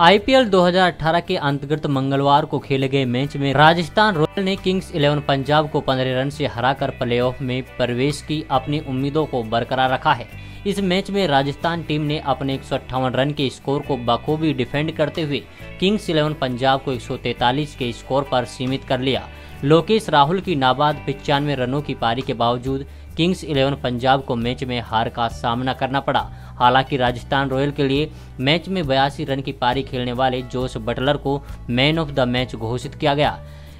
IPL 2018 के अंतर्गत मंगलवार को खेले गए मैच में राजस्थान रॉयल्स ने किंग्स 11 पंजाब को 15 रन से हराकर प्लेऑफ में प्रवेश की अपनी उम्मीदों को बरकरार रखा है। इस मैच में राजस्थान टीम ने अपने 158 रन के स्कोर को बखूबी डिफेंड करते हुए किंग्स 11 पंजाब को 143 के स्कोर पर सीमित कर लिया। लोकेश राहुल की नाबाद 95 रनों की पारी के बावजूद किंग्स 11 पंजाब को मैच में हार का सामना करना पड़ा। हालांकि राजस्थान रॉयल के लिए मैच में 82 रन की पारी खेलने वाले जोश बटलर को मैन ऑफ द मैच घोषित किया गया,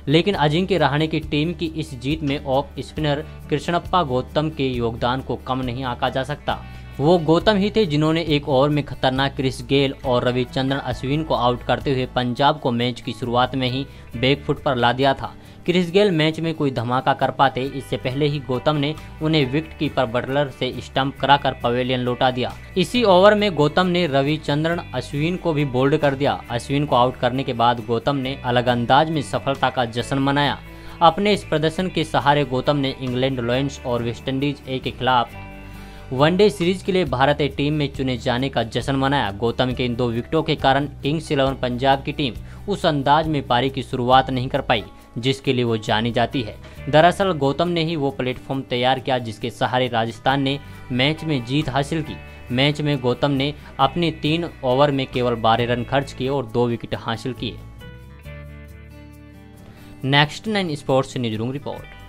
लेकिन अजिंक्य रहाणे की टीम की इस जीत में ऑफ स्पिनर कृष्णप्पा गौतम के योगदान को कम नहीं आंका जा सकता। वो गौतम ही थे जिन्होंने एक ओवर में खतरनाक क्रिस गेल और रविचंद्रन अश्विन को आउट करते हुए पंजाब को मैच की शुरुआत में ही बैकफुट पर ला दिया था। क्रिस गेल मैच में कोई धमाका कर पाते इससे पहले ही गौतम ने उन्हें विकेट कीपर बटलर से स्टंप कराकर पवेलियन लौटा दिया। इसी ओवर में गौतम ने रविचंद्रन अश्विन को भी बोल्ड कर दिया। अश्विन को आउट करने के बाद गौतम ने अलग अंदाज में सफलता का जश्न मनाया। अपने इस प्रदर्शन के सहारे गौतम ने इंग्लैंड लॉयन्स और वेस्टइंडीज ए के खिलाफ वनडे सीरीज के लिए भारतीय टीम में चुने जाने का जश्न मनाया। गौतम के इन दो विकेटों के कारण किंग्स 11 पंजाब की टीम उस अंदाज में पारी की शुरुआत नहीं कर पाई जिसके लिए वो जानी जाती है। दरअसल गौतम ने ही वो प्लेटफॉर्म तैयार किया जिसके सहारे राजस्थान ने मैच में जीत हासिल की। मैच में गौतम ने अपने 3 ओवर में केवल 12 रन खर्च किए और 2 विकेट हासिल किए। Next 9 sports news room report.